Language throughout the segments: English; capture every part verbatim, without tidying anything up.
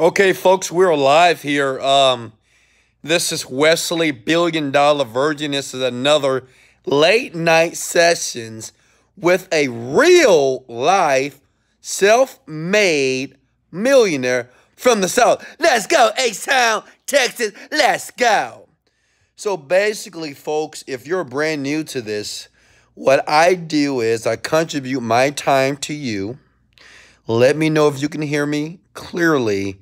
Okay, folks, we're live here. Um, this is Wesley, Billion Dollar Virgin. This is another late night sessions with a real life self-made millionaire from the South. Let's go, H-Town, Texas, let's go. So basically, folks, if you're brand new to this, what I do is I contribute my time to you. Let me know if you can hear me clearly,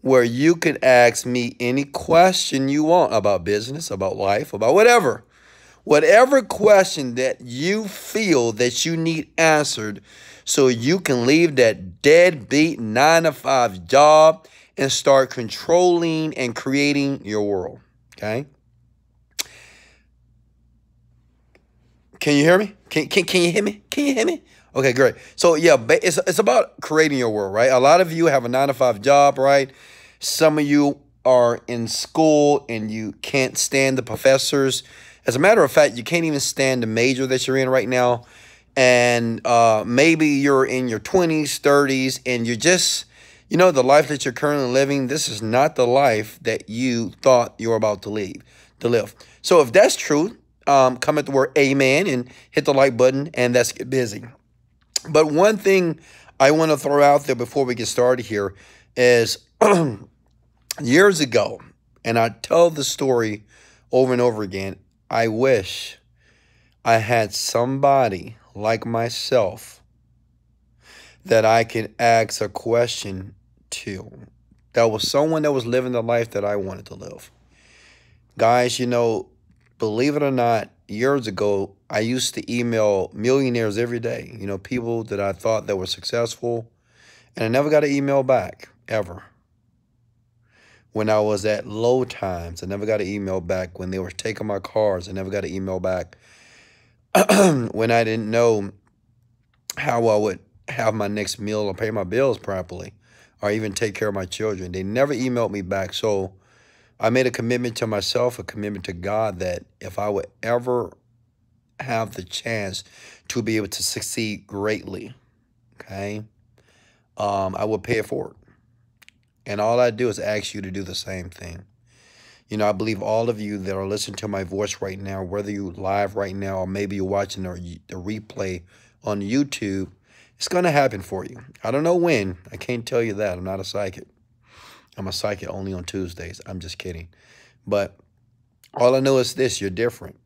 where you can ask me any question you want about business, about life, about whatever. Whatever question that you feel that you need answered so you can leave that deadbeat nine to five job and start controlling and creating your world, okay? Can you hear me? Can, can, can you hear me? Can you hear me? Okay, great. So, yeah, it's, it's about creating your world, right? A lot of you have a nine to five job, right? Some of you are in school and you can't stand the professors. As a matter of fact, you can't even stand the major that you're in right now. And uh, maybe you're in your twenties, thirties, and you're just, you know, the life that you're currently living, this is not the life that you thought you were about to leave, to live. So if that's true, um, comment the word amen and hit the like button, and let's get busy. But one thing I want to throw out there before we get started here is years ago, and I tell the story over and over again, I wish I had somebody like myself that I could ask a question to. That was someone that was living the life that I wanted to live. Guys, you know, believe it or not, years ago, I used to email millionaires every day, you know, people that I thought that were successful, and I never got an email back, ever. When I was at low times, I never got an email back. When they were taking my cars, I never got an email back. When I didn't know how I would have my next meal or pay my bills properly or even take care of my children, they never emailed me back. So I made a commitment to myself, a commitment to God, that if I would ever have the chance to be able to succeed greatly, okay, um, I will pay it forward. And all I do is ask you to do the same thing. You know, I believe all of you that are listening to my voice right now, whether you're live right now or maybe you're watching the, the replay on YouTube, it's going to happen for you. I don't know when. I can't tell you that. I'm not a psychic. I'm a psychic only on Tuesdays. I'm just kidding. But all I know is this, you're different.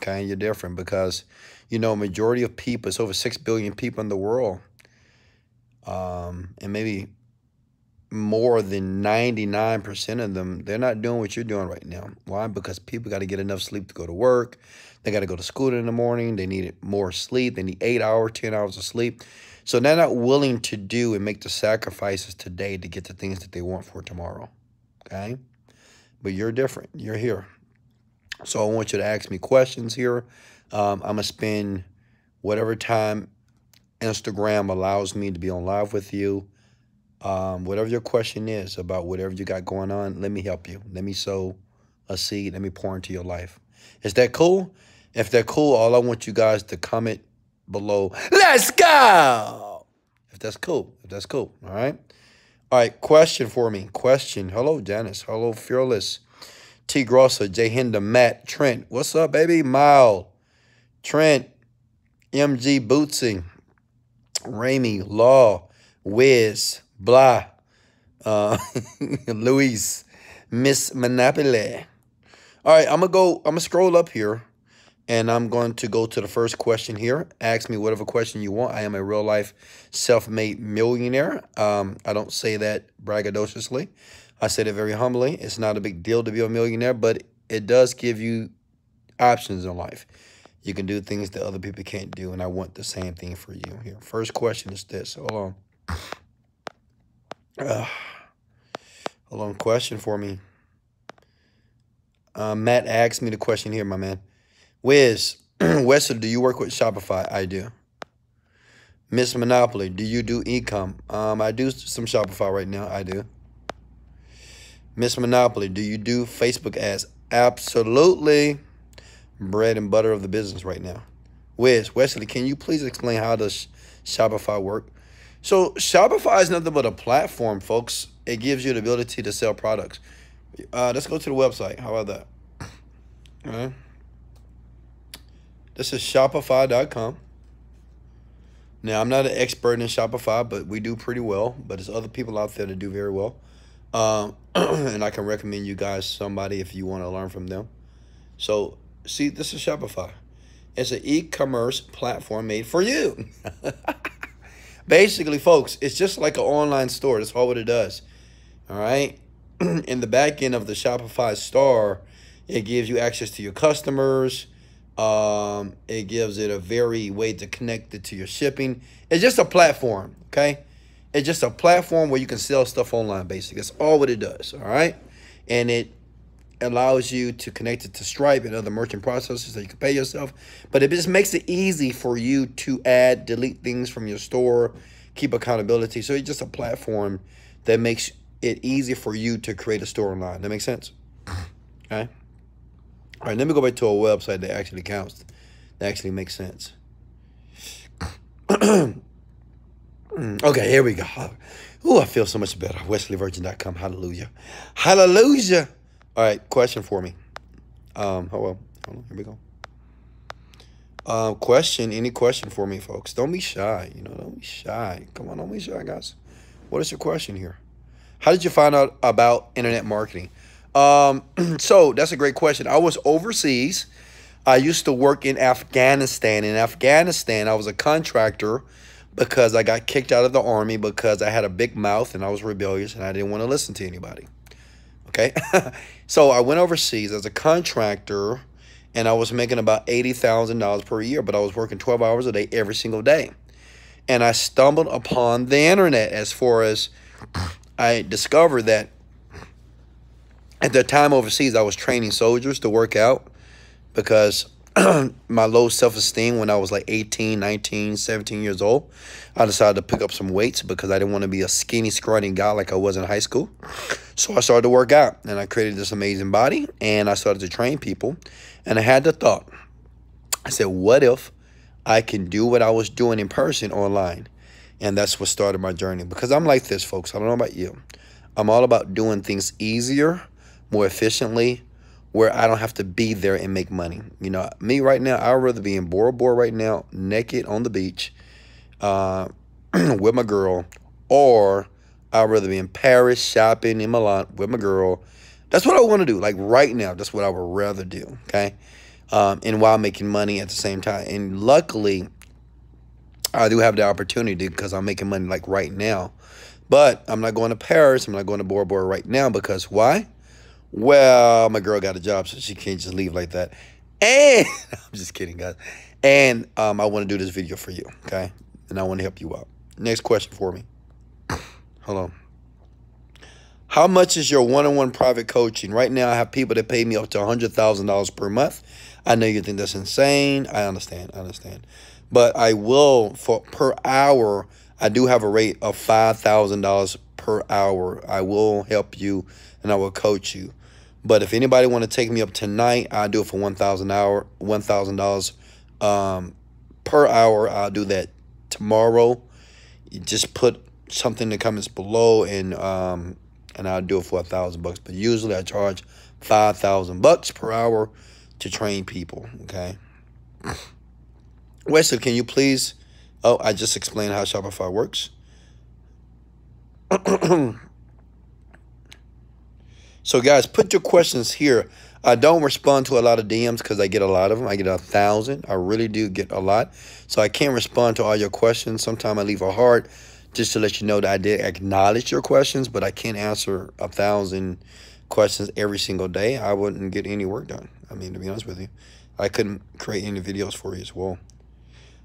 Okay, you're different because, you know, majority of people, it's over six billion people in the world, um, and maybe more than ninety-nine percent of them, they're not doing what you're doing right now. Why? Because people got to get enough sleep to go to work. They got to go to school in the morning. They need more sleep. They need eight hours, ten hours of sleep. So they're not willing to do and make the sacrifices today to get the things that they want for tomorrow, okay? But you're different. You're here. So I want you to ask me questions here. Um, I'm going to spend whatever time Instagram allows me to be on live with you. Um, whatever your question is about whatever you got going on, let me help you. Let me sow a seed. Let me pour into your life. Is that cool? If that's cool, all I want you guys to comment below. Let's go! If that's cool. If that's cool. All right? All right, question for me. Question. Hello, Janice. Hello, Fearless. T. Grosser, J. Hinder, Matt, Trent. What's up, baby? Mile, Trent, M G Bootsy, Ramey, Law, Wiz, Blah, uh, Luis, Miss Monopoly. All right, I'm going to go, I'm going to scroll up here, and I'm going to go to the first question here. Ask me whatever question you want. I am a real-life self-made millionaire. Um, I don't say that braggadociously. I said it very humbly. It's not a big deal to be a millionaire, but it does give you options in life. You can do things that other people can't do, and I want the same thing for you here. First question is this. Hold on. Uh, hold on. Question for me. Uh, Matt asked me the question here, my man. Wiz, Wesley, do you work with Shopify? I do. Miss Monopoly, do you do e-com? Um, I do some Shopify right now. I do. Miss Monopoly, do you do Facebook ads? Absolutely. Bread and butter of the business right now. Wes, Wesley, can you please explain how does Shopify work? So Shopify is nothing but a platform, folks. it gives you the ability to sell products. Uh, let's go to the website. How about that? All right. This is Shopify dot com. Now, I'm not an expert in Shopify, but we do pretty well. But there's other people out there that do very well. Um, and I can recommend you guys somebody if you want to learn from them. So, see, this is Shopify. It's an e-commerce platform made for you. Basically, folks, it's just like an online store. That's all what it does. All right? In the back end of the Shopify store, it gives you access to your customers. Um, it gives it a very way to connect it to your shipping. It's just a platform, okay? It's just a platform where you can sell stuff online, basically. That's all what it does, all right? And it allows you to connect it to Stripe and other merchant processors that you can pay yourself. But it just makes it easy for you to add, delete things from your store, keep accountability. So it's just a platform that makes it easy for you to create a store online. That makes sense? Okay? All right, let me go back to a website that actually counts, that actually makes sense. Okay, here we go. Oh, I feel so much better. Wesley Virgin dot com, hallelujah. Hallelujah. All right, question for me. Um, oh, well, hold on, here we go. Uh, question, any question for me, folks? Don't be shy, you know, don't be shy. Come on, don't be shy, guys. What is your question here? How did you find out about internet marketing? Um, so that's a great question. I was overseas. I used to work in Afghanistan. In Afghanistan, I was a contractor because I got kicked out of the army because I had a big mouth and I was rebellious and I didn't want to listen to anybody. Okay. So I went overseas as a contractor and I was making about eighty thousand dollars per year, but I was working twelve hours a day every single day. And I stumbled upon the internet as far as I discovered that. At that time overseas, I was training soldiers to work out because my low self-esteem when I was like eighteen, nineteen, seventeen years old, I decided to pick up some weights because I didn't want to be a skinny, scrawny guy like I was in high school. So I started to work out, and I created this amazing body, and I started to train people. And I had the thought. I said, what if I can do what I was doing in person online? And that's what started my journey because I'm like this, folks. I don't know about you. I'm all about doing things easier, more efficiently, where I don't have to be there and make money. You know, me right now, I'd rather be in Bora Bora right now, naked on the beach, uh, with my girl, or I'd rather be in Paris shopping in Milan with my girl. That's what I want to do. Like right now, that's what I would rather do, okay? Um, and while making money at the same time. And luckily, I do have the opportunity because I'm making money like right now. But I'm not going to Paris. I'm not going to Bora Bora right now because why? Well, my girl got a job, so she can't just leave like that. And I'm just kidding, guys. And um, I want to do this video for you, okay? And I want to help you out. Next question for me. Hold on. How much is your one-on-one private coaching? Right now, I have people that pay me up to one hundred thousand dollars per month. I know you think that's insane. I understand. I understand. But I will, for per hour, I do have a rate of five thousand dollars per hour. I will help you and I will coach you. But if anybody want to take me up tonight, I'll do it for one thousand dollars um, per hour. I'll do that tomorrow. You just put something in the comments below and um, and I'll do it for one thousand bucks. But usually I charge five thousand bucks per hour to train people, okay? Wesley, can you please... Oh, I just explained how Shopify works. So, guys, put your questions here. I don't respond to a lot of D Ms because I get a lot of them. I get a thousand. I really do get a lot. So I can't respond to all your questions. Sometimes I leave a heart just to let you know that I did acknowledge your questions, but I can't answer a thousand questions every single day. I wouldn't get any work done. I mean, to be honest with you, I couldn't create any videos for you as well.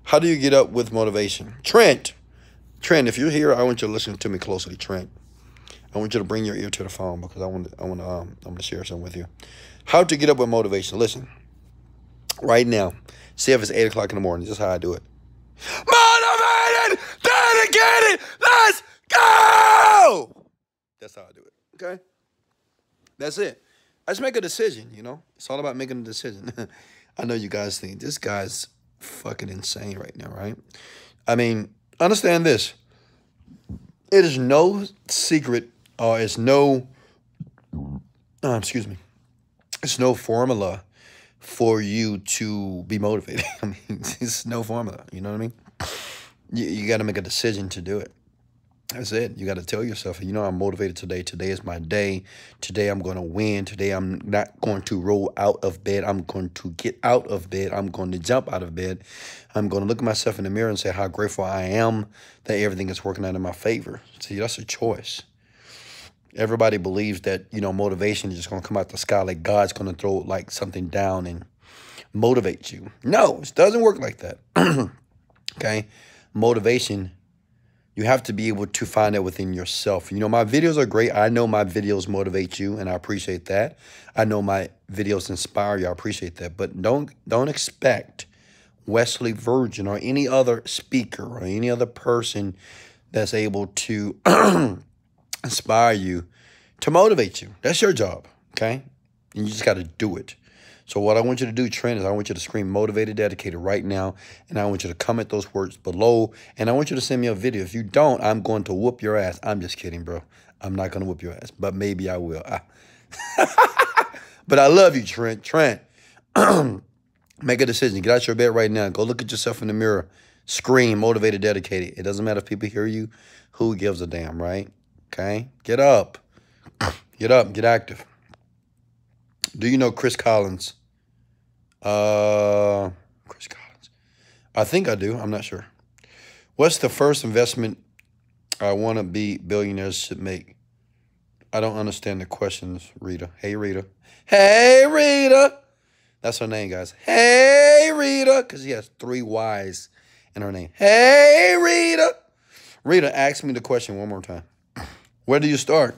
How do you get up with motivation? Trent, Trent, if you're here, I want you to listen to me closely, Trent. I want you to bring your ear to the phone because I want to, I want to, um, I'm going to share something with you. How to get up with motivation. Listen, right now, see if it's eight o'clock in the morning. This is how I do it. Motivated, dedicated, let's go! That's how I do it, okay? That's it. I just make a decision, you know? It's all about making a decision. I know you guys think, this guy's fucking insane right now, right? I mean, understand this. It is no secret Uh, it's no, uh, excuse me, it's no formula for you to be motivated. I mean, it's no formula. You know what I mean? You, you got to make a decision to do it. That's it. You got to tell yourself, you know, I'm motivated today. Today is my day. Today I'm going to win. Today I'm not going to roll out of bed. I'm going to get out of bed. I'm going to jump out of bed. I'm going to look at myself in the mirror and say how grateful I am that everything is working out in my favor. See, that's a choice. Everybody believes that, you know, motivation is just going to come out the sky like God's going to throw like something down and motivate you. No, it doesn't work like that. Okay? Motivation, you have to be able to find that within yourself. You know, my videos are great. I know my videos motivate you, and I appreciate that. I know my videos inspire you. I appreciate that. But don't don't expect Wesley Virgin or any other speaker or any other person that's able to inspire you to motivate you. That's your job, okay? And you just got to do it. So what I want you to do, Trent, is I want you to scream motivated, dedicated right now. And I want you to comment those words below. And I want you to send me a video. If you don't, I'm going to whoop your ass. I'm just kidding, bro. I'm not going to whoop your ass, but maybe I will. I but I love you, Trent. Trent, make a decision. Get out your bed right now. Go look at yourself in the mirror. Scream motivated, dedicated. It doesn't matter if people hear you. Who gives a damn, right? Okay? Get up. Get up. Get active. Do you know Chris Collins? Uh, Chris Collins. I think I do. I'm not sure. What's the first investment I want to be billionaires should make? I don't understand the questions, Rita. Hey, Rita. Hey, Rita. That's her name, guys. Hey, Rita. Because she has three Y's in her name. Hey, Rita. Rita, ask me the question one more time. Where do you start?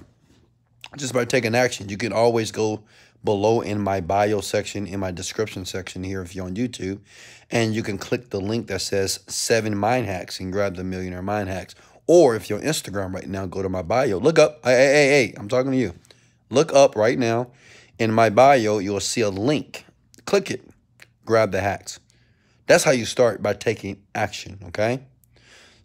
Just by taking action. You can always go below in my bio section, in my description section here if you're on YouTube, and you can click the link that says seven mind hacks and grab the millionaire mind hacks. Or if you're on Instagram right now, go to my bio. Look up. Hey, hey, hey, I'm talking to you. Look up right now. In my bio, you'll see a link. Click it. Grab the hacks. That's how you start, by taking action, okay?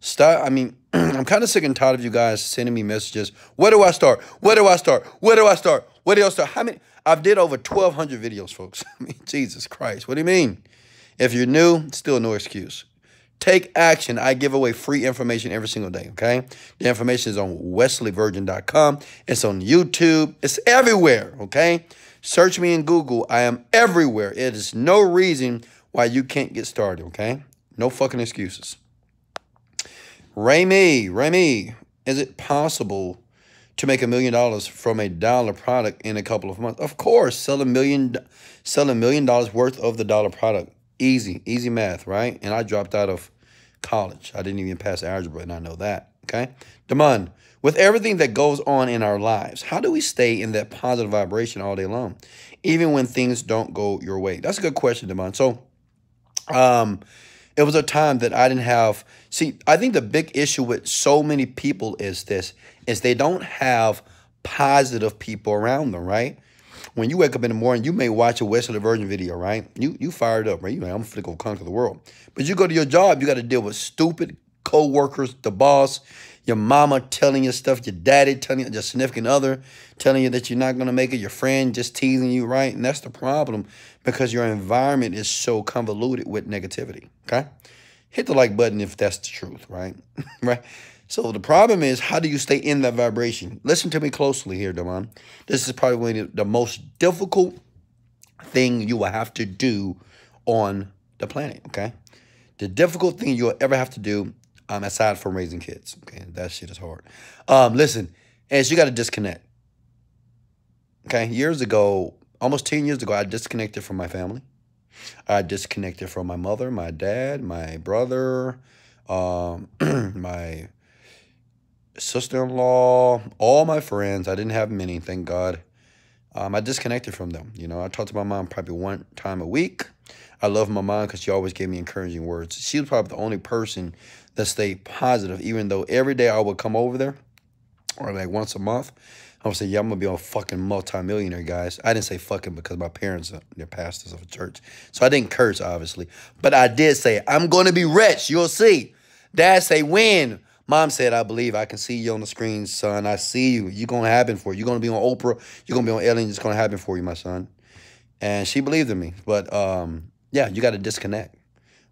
Stop. I mean, I'm kind of sick and tired of you guys sending me messages. Where do I start? Where do I start? Where do I start? Where do I start? How many? I've did over twelve hundred videos, folks. I mean, Jesus Christ. What do you mean? If you're new, still no excuse. Take action. I give away free information every single day, okay? The information is on Wesley Virgin dot com. It's on YouTube. It's everywhere, okay? Search me in Google. I am everywhere. It is no reason why you can't get started, okay? No fucking excuses. Remy, Remy, is it possible to make a million dollars from a dollar product in a couple of months? Of course, sell a million, sell a million dollars worth of the dollar product. Easy, easy math, right? And I dropped out of college. I didn't even pass algebra, and I know that, okay? Damon, with everything that goes on in our lives, how do we stay in that positive vibration all day long, even when things don't go your way? That's a good question, Damon. So, um, it was a time that I didn't have. See, I think the big issue with so many people is this, is they don't have positive people around them, right? When you wake up in the morning, you may watch a Wesley Virgin video, right? You you fired up, right? You like, I'm going to conquer the world. But you go to your job, you got to deal with stupid co-workers, the boss, your mama telling you stuff, your daddy telling you, your significant other telling you that you're not going to make it, your friend just teasing you, right? And that's the problem, because your environment is so convoluted with negativity, okay? Hit the like button if that's the truth, right? Right? So the problem is, how do you stay in that vibration? Listen to me closely here, Damon. This is probably the most difficult thing you will have to do on the planet, okay? The difficult thing you'll ever have to do, Um, aside from raising kids. Okay, that shit is hard. Um, listen, as you got to disconnect. Okay, years ago, almost ten years ago, I disconnected from my family. I disconnected from my mother, my dad, my brother, um, my sister-in-law, all my friends. I didn't have many, thank God. Um, I disconnected from them. You know, I talked to my mom probably one time a week. I love my mom because she always gave me encouraging words. She was probably the only person that stayed positive, even though every day I would come over there, or like once a month, I would say, yeah, I'm going to be a fucking multimillionaire, guys. I didn't say fucking because my parents are they're pastors of a church. So I didn't curse, obviously. But I did say, I'm going to be rich. You'll see. Dad say, when? Mom said, I believe I can see you on the screen, son. I see you. You're going to happen for you. You're going to be on Oprah. You're going to be on Ellen. It's going to happen for you, my son. And she believed in me. But, um, yeah, you got to disconnect.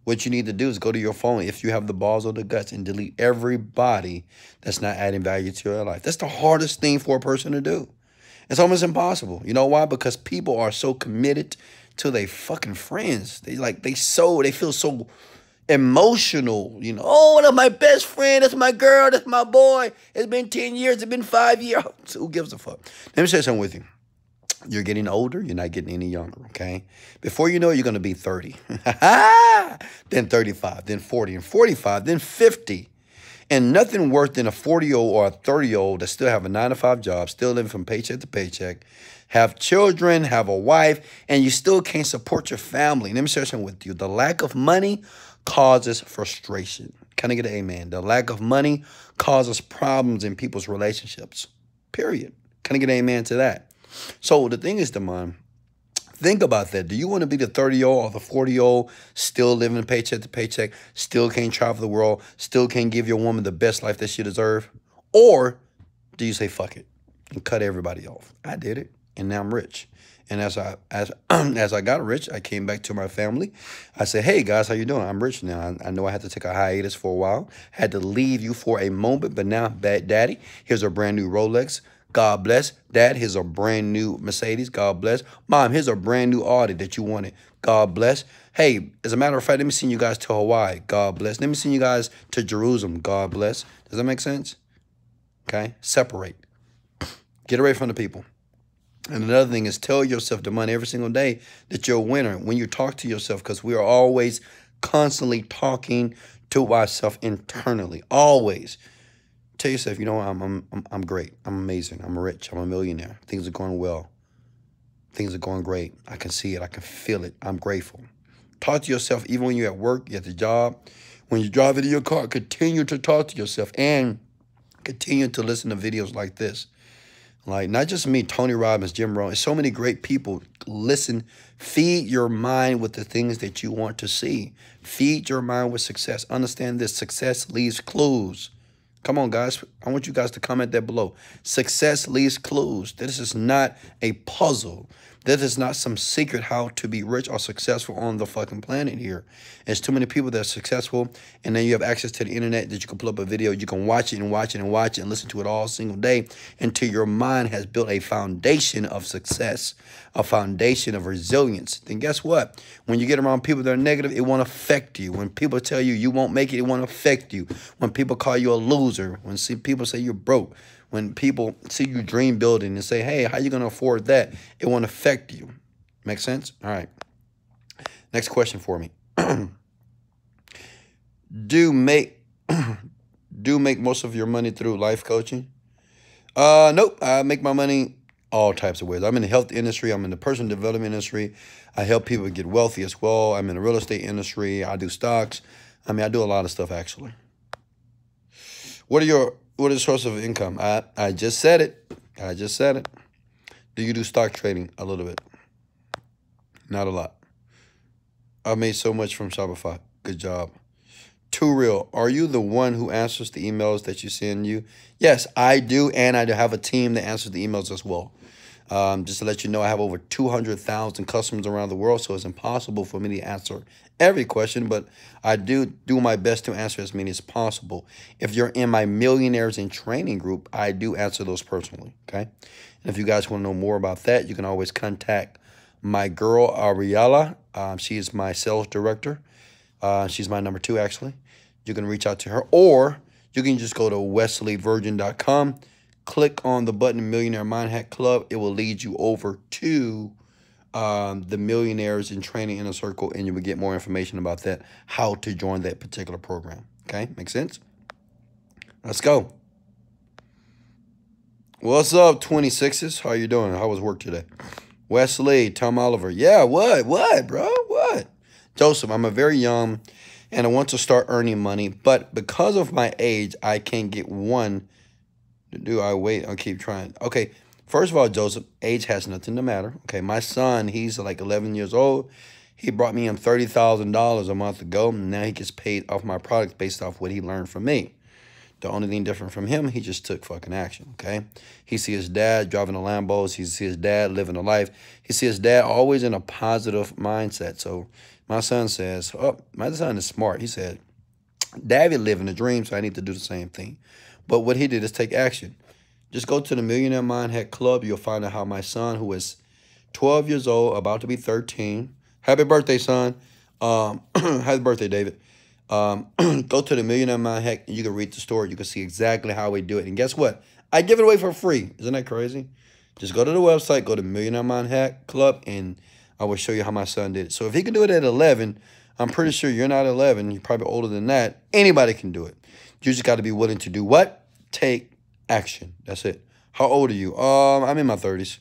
What you need to do is go to your phone, if you have the balls or the guts, and delete everybody that's not adding value to your life. That's the hardest thing for a person to do. It's almost impossible. You know why? Because people are so committed to their fucking friends. They like they so they feel so emotional. You know, oh, that's my best friend. That's my girl. That's my boy. It's been ten years. It's been five years. Who gives a fuck? Let me share something with you. You're getting older. You're not getting any younger, okay? Before you know it, you're going to be thirty. Then thirty-five, then forty, and forty-five, then fifty. And nothing worse than a forty-year-old or a thirty-year-old that still have a nine to five job, still living from paycheck to paycheck, have children, have a wife, and you still can't support your family. Let me share something with you. The lack of money causes frustration. Can I get an amen? The lack of money causes problems in people's relationships, period. Can I get an amen to that? So the thing is, Damon, think about that. Do you want to be the thirty-year-old or the forty-year-old still living paycheck to paycheck, still can't travel the world, still can't give your woman the best life that she deserves? Or do you say, fuck it, and cut everybody off? I did it, and now I'm rich. And as I as as I got rich, I came back to my family. I said, hey, guys, how you doing? I'm rich now. I, I know I had to take a hiatus for a while. I had to leave you for a moment, but now, bad daddy, here's a brand new Rolex. God bless. Dad, here's a brand new Mercedes. God bless. Mom, here's a brand new Audi that you wanted. God bless. Hey, as a matter of fact, let me send you guys to Hawaii. God bless. Let me send you guys to Jerusalem. God bless. Does that make sense? Okay. Separate. Get away from the people. And another thing is, tell yourself, the money every single day, that you're a winner when you talk to yourself, because we are always constantly talking to ourselves internally. Always. Tell yourself, you know, I'm, I'm I'm great. I'm amazing. I'm rich. I'm a millionaire. Things are going well. Things are going great. I can see it. I can feel it. I'm grateful. Talk to yourself even when you're at work, you're at the job, when you're driving in your car. Continue to talk to yourself and continue to listen to videos like this. Like, not just me, Tony Robbins, Jim Rohn, and so many great people. Listen, feed your mind with the things that you want to see. Feed your mind with success. Understand this, success leaves clues. Come on, guys. I want you guys to comment that below. Success leaves clues. This is not a puzzle. This is not some secret how to be rich or successful on the fucking planet here. There's too many people that are successful, and then you have access to the internet that you can pull up a video. You can watch it and watch it and watch it and listen to it all single day until your mind has built a foundation of success, a foundation of resilience. Then guess what? When you get around people that are negative, it won't affect you. When people tell you you won't make it, it won't affect you. When people call you a loser, when see people say you're broke, when people see you dream building and say, hey, how you going to afford that? It won't affect you. Make sense? All right. Next question for me. do make do make most of your money through life coaching? Uh, nope. I make my money all types of ways. I'm in the health industry. I'm in the personal development industry. I help people get wealthy as well. I'm in the real estate industry. I do stocks. I mean, I do a lot of stuff, actually. What are your what is source of income? I, I just said it. I just said it. Do you do stock trading? A little bit. Not a lot. I made so much from Shopify. Good job. Too real. Are you the one who answers the emails that you send you? Yes, I do. And I do have a team that answers the emails as well. Um, just to let you know, I have over two hundred thousand customers around the world, so it's impossible for me to answer every question, but I do do my best to answer as many as possible. If you're in my Millionaires in Training group, I do answer those personally, okay? And if you guys want to know more about that, you can always contact my girl, Ariella. Um, she is my sales director. Uh, she's my number two, actually. You can reach out to her, or you can just go to Wesley Virgin dot com. Click on the button Millionaire Mind Hack Club. It will lead you over to um, the Millionaires in Training Inner Circle, and you will get more information about that, how to join that particular program. Okay, make sense? Let's go. What's up, twenty-sixes? How you doing? How was work today? Wesley, Tom Oliver. Yeah, what? What, bro? What? Joseph, I'm a very young, and I want to start earning money, but because of my age, I can't get one. Do I wait or keep trying? Okay, first of all, Joseph, age has nothing to matter. Okay, my son, he's like eleven years old. He brought me in thirty thousand dollars a month ago, and now he gets paid off my products based off what he learned from me. The only thing different from him, he just took fucking action, okay? He see his dad driving the Lambos. He see his dad living a life. He see his dad always in a positive mindset. So my son says, oh, my son is smart. He said, Daddy living a dream, so I need to do the same thing. But what he did is take action. Just go to the Millionaire Mind Hack Club. You'll find out how my son, who is twelve years old, about to be thirteen. Happy birthday, son. Um, happy birthday, David. Um, go to the Millionaire Mind Hack. You can read the story. You can see exactly how we do it. And guess what? I give it away for free. Isn't that crazy? Just go to the website. Go to Millionaire Mind Hack Club, and I will show you how my son did it. So if he can do it at eleven, I'm pretty sure you're not eleven. You're probably older than that. Anybody can do it. You just got to be willing to do what? Take action. That's it. How old are you? Um, I'm in my thirties.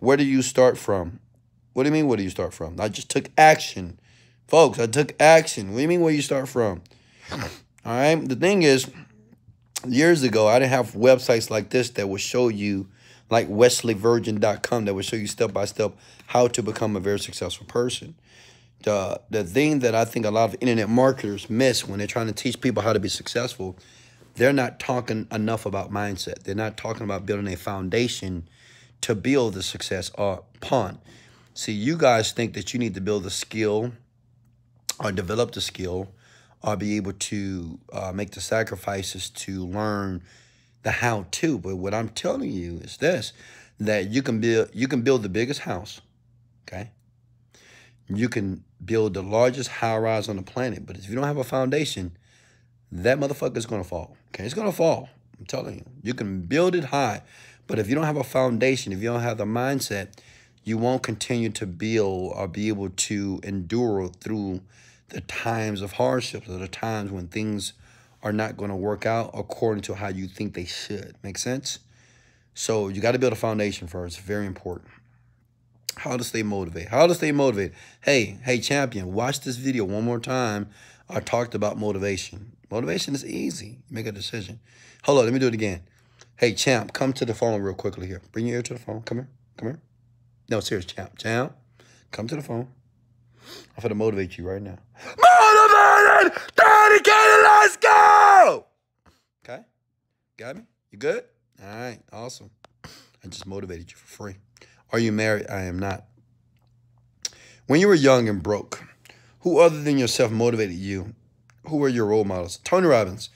Where do you start from? What do you mean, where do you start from? I just took action. Folks, I took action. What do you mean, where you start from? All right? The thing is, years ago, I didn't have websites like this that would show you, like Wesley Virgin dot com, that would show you step-by-step how to become a very successful person. The, the thing that I think a lot of internet marketers miss when they're trying to teach people how to be successful, they're not talking enough about mindset. They're not talking about building a foundation to build the success upon. See, you guys think that you need to build a skill or develop the skill or be able to uh, make the sacrifices to learn the how-to. But what I'm telling you is this, that you can build, you can build the biggest house, okay? You can build the largest high-rise on the planet, but if you don't have a foundation, that motherfucker is going to fall, okay? It's going to fall, I'm telling you. You can build it high, but if you don't have a foundation, if you don't have the mindset, you won't continue to build or be able to endure through the times of hardships or the times when things are not going to work out according to how you think they should. Make sense? So you got to build a foundation first. Very important. How to stay motivated. How to stay motivated. Hey, hey, champion, watch this video one more time. I talked about motivation. Motivation is easy. Make a decision. Hold on. Let me do it again. Hey, champ, come to the phone real quickly here. Bring your ear to the phone. Come here. Come here. No, serious, champ. Champ, come to the phone. I'm going to motivate you right now. Motivated! thirty K, let's go! Okay? Got me? You good? All right. Awesome. I just motivated you for free. Are you married? I am not. When you were young and broke, who other than yourself motivated you? Who were your role models? Tony Robbins.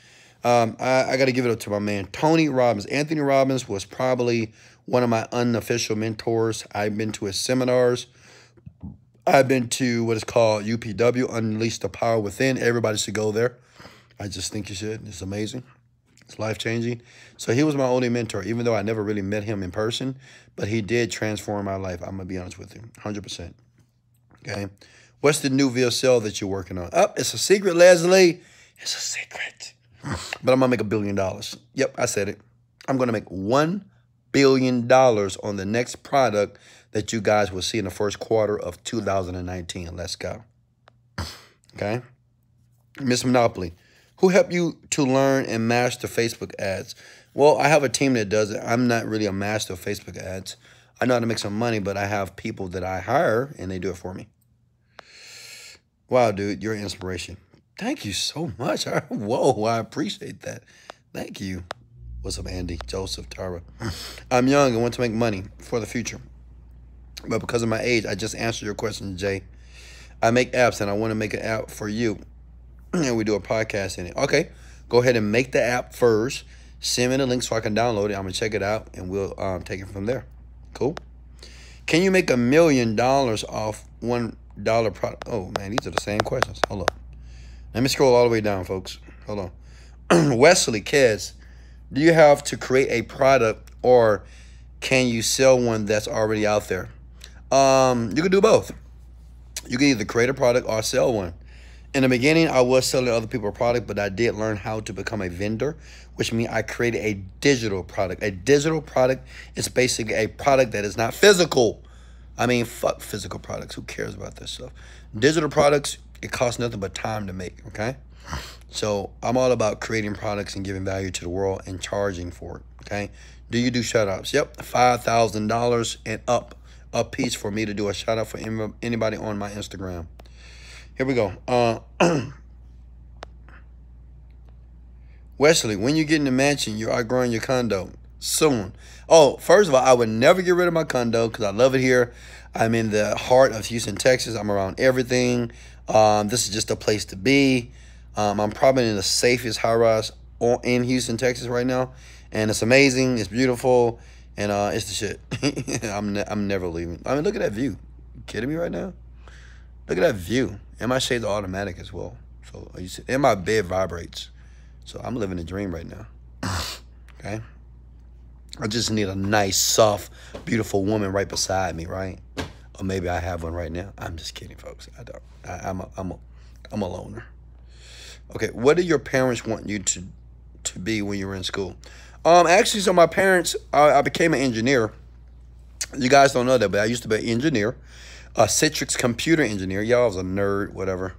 Um, I, I got to give it up to my man, Tony Robbins. Anthony Robbins was probably one of my unofficial mentors. I've been to his seminars. I've been to what is called U P W, Unleash the Power Within. Everybody should go there. I just think you should. It's amazing. It's life-changing. So he was my only mentor, even though I never really met him in person, but he did transform my life. I'm going to be honest with you, one hundred percent. Okay? What's the new V S L that you're working on? Up, oh, it's a secret, Leslie. It's a secret. But I'm going to make a billion dollars. Yep, I said it. I'm going to make one billion dollars on the next product that you guys will see in the first quarter of two thousand nineteen. Let's go. Okay? Miss Monopoly, who helped you to learn and master Facebook ads? Well, I have a team that does it. I'm not really a master of Facebook ads. I know how to make some money, but I have people that I hire, and they do it for me. Wow, dude, you're an inspiration. Thank you so much. I, whoa, I appreciate that. Thank you. What's up, Andy, Joseph, Tara? I'm young and want to make money for the future. But because of my age, I just answered your question, Jay. I make apps, and I want to make an app for you. And we do a podcast in it. Okay, go ahead and make the app first. Send me the link so I can download it. I'm going to check it out, and we'll um, take it from there. Cool? Can you make a million dollars off one dollar product? Oh, man, these are the same questions. Hold on. Let me scroll all the way down, folks. Hold on. Wesley, Kez, do you have to create a product or can you sell one that's already out there? Um, you can do both. You can either create a product or sell one. In the beginning, I was selling other people a product, but I did learn how to become a vendor, which means I created a digital product. A digital product is basically a product that is not physical. I mean, fuck physical products. Who cares about this stuff? Digital products, it costs nothing but time to make, okay? So I'm all about creating products and giving value to the world and charging for it, okay? Do you do shout-outs? Yep, five thousand dollars and up a piece for me to do a shout-out for anybody on my Instagram. Here we go. Uh, Wesley, when you get in the mansion, you are growing your condo soon. Oh, first of all, I would never get rid of my condo because I love it here. I'm in the heart of Houston, Texas. I'm around everything. Um, this is just a place to be. Um, I'm probably in the safest high-rise in Houston, Texas right now. And it's amazing. It's beautiful. And uh, it's the shit. I'm, ne I'm never leaving. I mean, look at that view. You kidding me right now? Look at that view. And my shades are automatic as well. So you see, and my bed vibrates. So I'm living a dream right now. Okay? I just need a nice, soft, beautiful woman right beside me, right? Or maybe I have one right now. I'm just kidding, folks. I don't. I, I'm, a, I'm, a, I'm a loner. Okay, what do your parents want you to to be when you were in school? Um, actually, so my parents, I, I became an engineer. You guys don't know that, but I used to be an engineer, a Citrix computer engineer. Y'all, I was a nerd, whatever.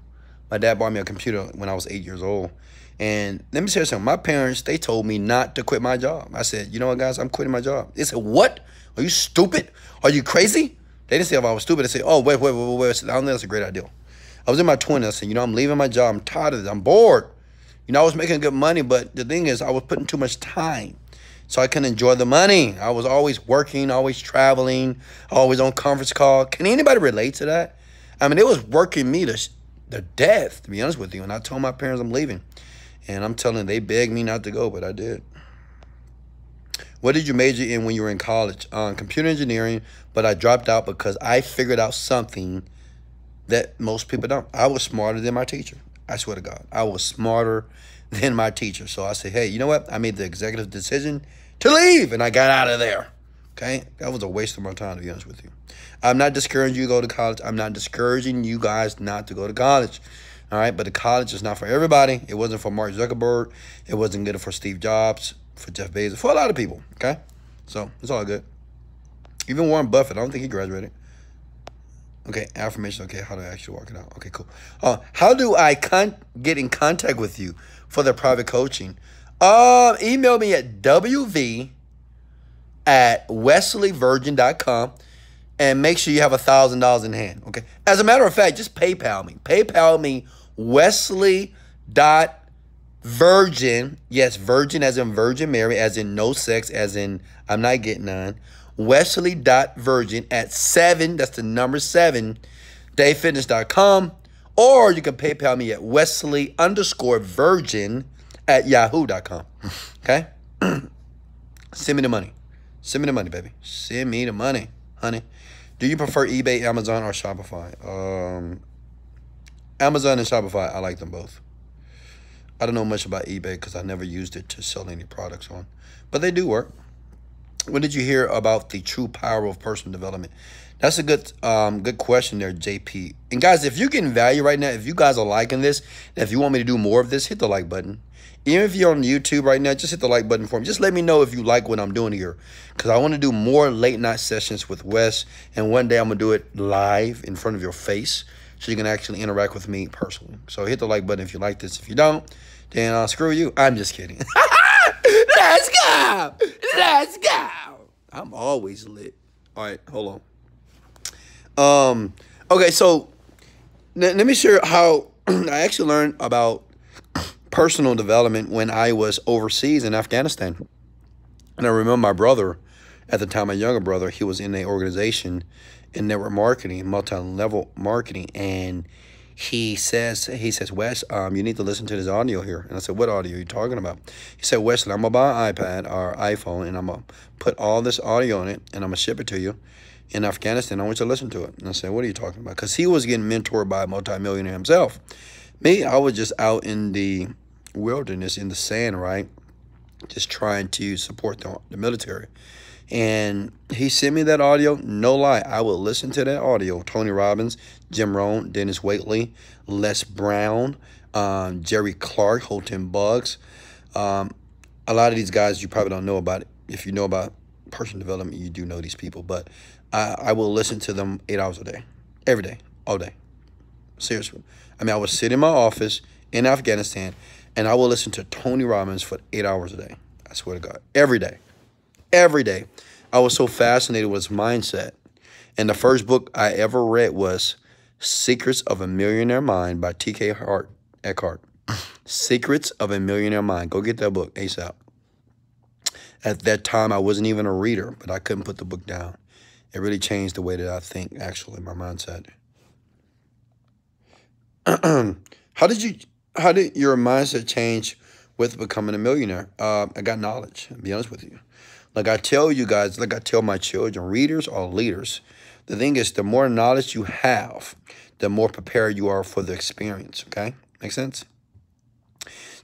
My dad bought me a computer when I was eight years old. And let me tell you something. My parents, they told me not to quit my job. I said, you know what, guys? I'm quitting my job. They said, what? Are you stupid? Are you crazy? They didn't say if I was stupid. They said, oh, wait, wait, wait, wait, wait. I said, I don't think that's a great idea. I was in my twenties. I said, you know, I'm leaving my job. I'm tired of this. I'm bored. You know, I was making good money, but the thing is I was putting too much time so I couldn't enjoy the money. I was always working, always traveling, always on conference call. Can anybody relate to that? I mean, it was working me to, to death, to be honest with you. And I told my parents I'm leaving. And I'm telling them, they begged me not to go, but I did. What did you major in when you were in college? Um, computer engineering, but I dropped out because I figured out something that most people don't. I was smarter than my teacher. I swear to God, I was smarter than my teacher. So I said, hey, you know what? I made the executive decision to leave, and I got out of there. Okay? That was a waste of my time, to be honest with you. I'm not discouraging you to go to college. I'm not discouraging you guys not to go to college. All right? But the college is not for everybody. It wasn't for Mark Zuckerberg. It wasn't good for Steve Jobs, for Jeff Bezos, for a lot of people. Okay? So it's all good. Even Warren Buffett, I don't think he graduated. Okay, affirmation. Okay, how do I actually walk it out? Okay, cool. Uh, how do I con get in contact with you for the private coaching? Uh, email me at W V at Wesley Virgin dot com and make sure you have one thousand dollars in hand. Okay. As a matter of fact, just PayPal me. PayPal me Wesley dot Virgin. Yes, Virgin as in Virgin Mary, as in no sex, as in I'm not getting none. Wesley dot Virgin at seven, that's the number seven, day fitness dot com, or you can PayPal me at Wesley underscore Virgin at yahoo dot com. Okay? Send me the money. Send me the money, baby. Send me the money, honey. Do you prefer eBay, Amazon, or Shopify? Um, Amazon and Shopify, I like them both. I don't know much about eBay because I never used it to sell any products on, but they do work. When did you hear about the true power of personal development? That's a good um, good question there, J P. And guys, if you're getting value right now, if you guys are liking this, and if you want me to do more of this, hit the like button. Even if you're on YouTube right now, just hit the like button for me. Just let me know if you like what I'm doing here, because I want to do more late night sessions with Wes, and one day I'm going to do it live in front of your face so you can actually interact with me personally. So hit the like button if you like this. If you don't, then uh, screw you. I'm just kidding. Let's go. Let's go. I'm always lit. All right, hold on. Um, okay, so let me share how I actually learned about personal development when I was overseas in Afghanistan. And I remember my brother, at the time, my younger brother, he was in an organization in network marketing, multi-level marketing, and He says, he says, Wes, um, you need to listen to this audio here. And I said, what audio are you talking about? He said, Wesley, I'm going to buy an iPad or iPhone, and I'm going to put all this audio on it, and I'm going to ship it to you in Afghanistan. I want you to listen to it. And I said, what are you talking about? Because he was getting mentored by a multimillionaire himself. Me, I was just out in the wilderness, in the sand, right, just trying to support the, the military. And he sent me that audio. No lie, I will listen to that audio. Tony Robbins, Jim Rohn, Dennis Waitley, Les Brown, um, Jerry Clark, Holton Bugs. Um, a lot of these guys you probably don't know about. If you know about personal development, you do know these people. But I, I will listen to them eight hours a day, every day, all day. Seriously. I mean, I would sit in my office in Afghanistan, and I will listen to Tony Robbins for eight hours a day. I swear to God, every day. Every day. I was so fascinated with his mindset. And the first book I ever read was Secrets of a Millionaire Mind by T K Hart, Eckhart. Secrets of a Millionaire Mind. Go get that book ASAP. At that time, I wasn't even a reader, but I couldn't put the book down. It really changed the way that I think, actually, my mindset. How did you? How did your mindset change with becoming a millionaire? Uh, I got knowledge, to be honest with you. Like I tell you guys, like I tell my children, readers are leaders. The thing is, the more knowledge you have, the more prepared you are for the experience, okay? Make sense?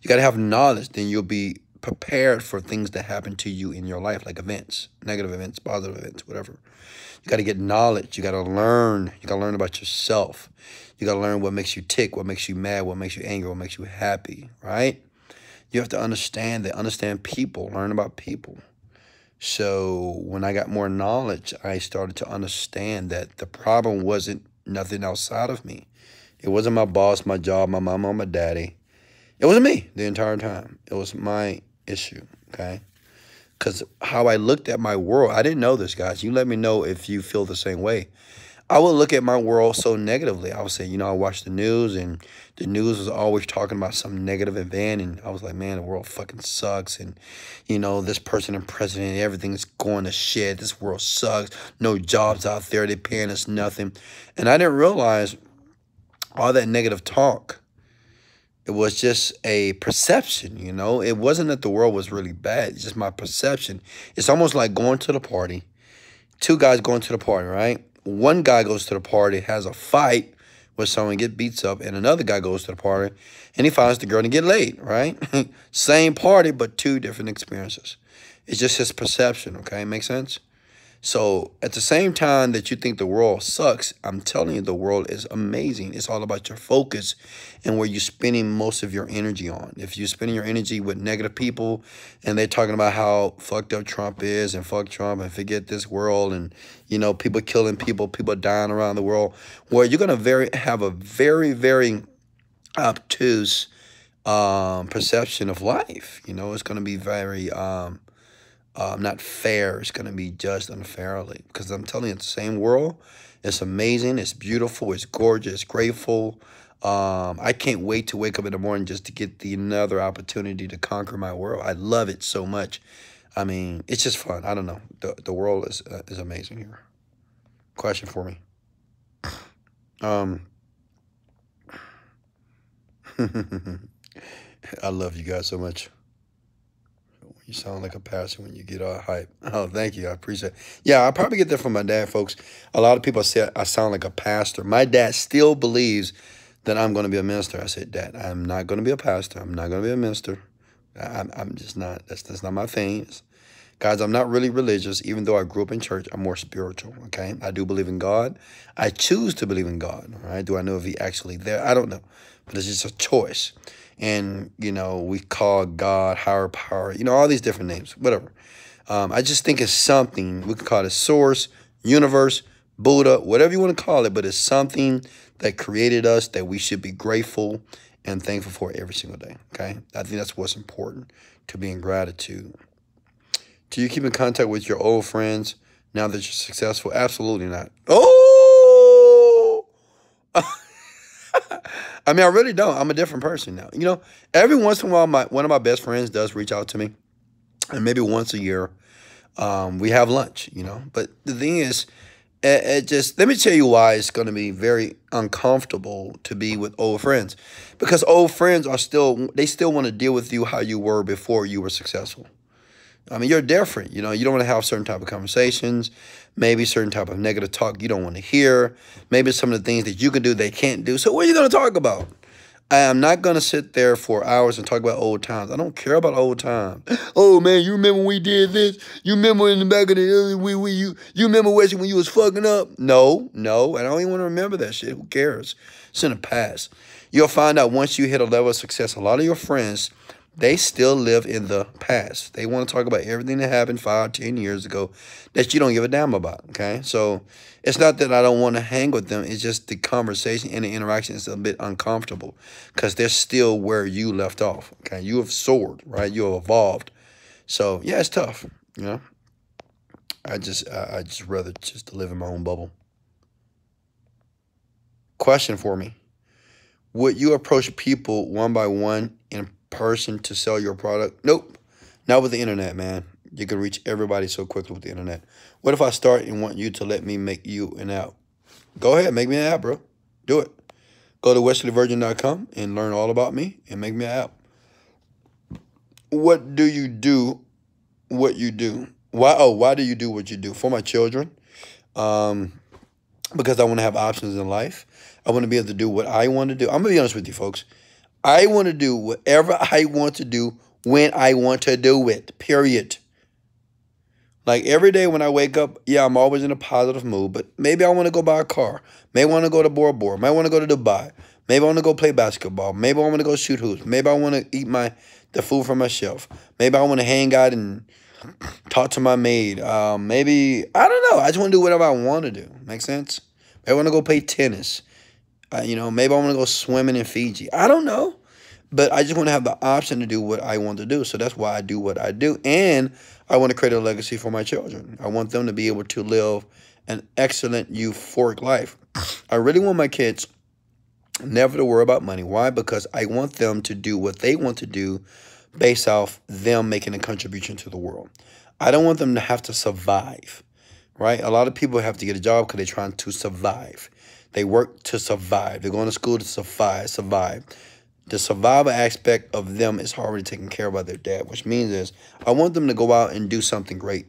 You got to have knowledge, then you'll be prepared for things that happen to you in your life, like events, negative events, positive events, whatever. You got to get knowledge. You got to learn. You got to learn about yourself. You got to learn what makes you tick, what makes you mad, what makes you angry, what makes you happy, right? You have to understand that, understand people, learn about people. So when I got more knowledge, I started to understand that the problem wasn't nothing outside of me. It wasn't my boss, my job, my mama, my daddy. It wasn't me the entire time. It was my issue, okay? Because how I looked at my world, I didn't know this, guys. You let me know if you feel the same way. I would look at my world so negatively. I would say, you know, I watched the news, and the news was always talking about some negative event, and I was like, man, the world fucking sucks, and, you know, this person and president, everything's going to shit. This world sucks. No jobs out there. They're paying us nothing. And I didn't realize all that negative talk, it was just a perception, you know. It wasn't that the world was really bad. It's just my perception. It's almost like going to the party. Two guys going to the party, right? One guy goes to the party, has a fight with someone, get beats up, and another guy goes to the party, and he finds the girl to get laid, right? Same party, but two different experiences. It's just his perception, okay? Make sense? So at the same time that you think the world sucks, I'm telling you, the world is amazing. It's all about your focus and where you're spending most of your energy on. If you're spending your energy with negative people and they're talking about how fucked up Trump is and fuck Trump and forget this world and, you know, people killing people, people dying around the world, well, you're going to very have a very, very obtuse um, perception of life. You know, it's going to be very... Um, Um, not fair. It's going to be judged unfairly because I'm telling you, it's the same world. It's amazing. It's beautiful. It's gorgeous. It's grateful. Um, I can't wait to wake up in the morning just to get the another opportunity to conquer my world. I love it so much. I mean, it's just fun. I don't know. The, the world is, uh, is amazing here. Question for me. Um, I love you guys so much. You sound like a pastor when you get all hype. Oh, thank you. I appreciate it. Yeah, I probably get that from my dad, folks. A lot of people say I sound like a pastor. My dad still believes that I'm going to be a minister. I said, Dad, I'm not going to be a pastor. I'm not going to be a minister. I'm, I'm just not. That's, that's not my thing. It's, guys, I'm not really religious. Even though I grew up in church, I'm more spiritual, okay? I do believe in God. I choose to believe in God, all right? Do I know if He actually there? I don't know, but it's just a choice. And, you know, we call God higher power, you know, all these different names, whatever. Um, I just think it's something. We can call it a source, universe, Buddha, whatever you want to call it. But it's something that created us that we should be grateful and thankful for every single day. Okay. I think that's what's important, to be in gratitude. Do you keep in contact with your old friends now that you're successful? Absolutely not. Oh! I mean, I really don't. I'm a different person now. You know, every once in a while, my one of my best friends does reach out to me. And maybe once a year, um, we have lunch, you know. But the thing is, it, it just, let me tell you why it's going to be very uncomfortable to be with old friends. Because old friends are still, they still want to deal with you how you were before you were successful. I mean, you're different. You know, you don't want to have certain type of conversations, maybe certain type of negative talk you don't want to hear. Maybe some of the things that you can do, they can't do. So what are you going to talk about? I am not going to sit there for hours and talk about old times. I don't care about old times. Oh, man, you remember when we did this? You remember in the back of the, we, we, you, you remember Wesley when you was fucking up? No, no. I don't even want to remember that shit. Who cares? It's in the past. You'll find out once you hit a level of success, a lot of your friends, they still live in the past. They want to talk about everything that happened five, ten years ago that you don't give a damn about, okay? So it's not that I don't want to hang with them. It's just the conversation and the interaction is a bit uncomfortable because they're still where you left off, okay? You have soared, right? You have evolved. So, yeah, it's tough, you know? I just, I, I just rather just live in my own bubble. Question for me. Would you approach people one by one in person to sell your product? Nope. Not with the internet, man. You can reach everybody so quickly with the internet. What if I start and want you to let me make you an app? Go ahead, make me an app, bro. Do it. Go to Wesley Virgin dot com and learn all about me and make me an app. What do you do what you do? Why, oh, why do you do what you do? For my children, um, because I want to have options in life. I want to be able to do what I want to do. I'm going to be honest with you, folks. I want to do whatever I want to do when I want to do it, period. Like every day when I wake up, yeah, I'm always in a positive mood, but maybe I want to go buy a car. Maybe I want to go to Bora Bora. Maybe I want to go to Dubai. Maybe I want to go play basketball. Maybe I want to go shoot hoops. Maybe I want to eat my the food from my shelf. Maybe I want to hang out and talk to my maid. Uh, maybe, I don't know. I just want to do whatever I want to do. Make sense? Maybe I want to go play tennis. Uh, you know, maybe I want to go swimming in Fiji. I don't know. But I just want to have the option to do what I want to do. So that's why I do what I do. And I want to create a legacy for my children. I want them to be able to live an excellent euphoric life. I really want my kids never to worry about money. Why? Because I want them to do what they want to do based off them making a contribution to the world. I don't want them to have to survive, right? A lot of people have to get a job because they're trying to survive. They work to survive. They're going to school to survive, survive. The survival aspect of them is already taken care of by their dad, which means is I want them to go out and do something great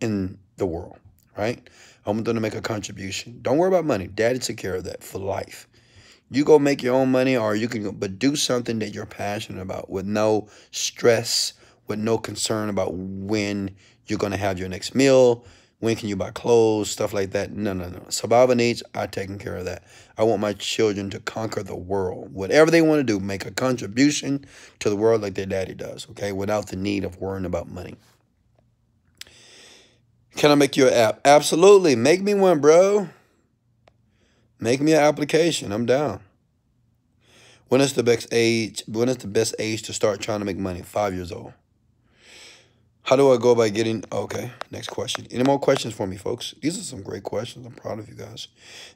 in the world, right? I want them to make a contribution. Don't worry about money. Daddy took care of that for life. You go make your own money or you can go, but do something that you're passionate about with no stress, with no concern about when you're going to have your next meal, when can you buy clothes, stuff like that. No, no, no. Survival needs, I've taken care of that. I want my children to conquer the world. Whatever they want to do, make a contribution to the world like their daddy does, okay, without the need of worrying about money. Can I make you an app? Absolutely. Make me one, bro. Make me an application. I'm down. When is the best age? When is the best age to start trying to make money? Five years old. How do I go by getting... Okay, next question. Any more questions for me, folks? These are some great questions. I'm proud of you guys.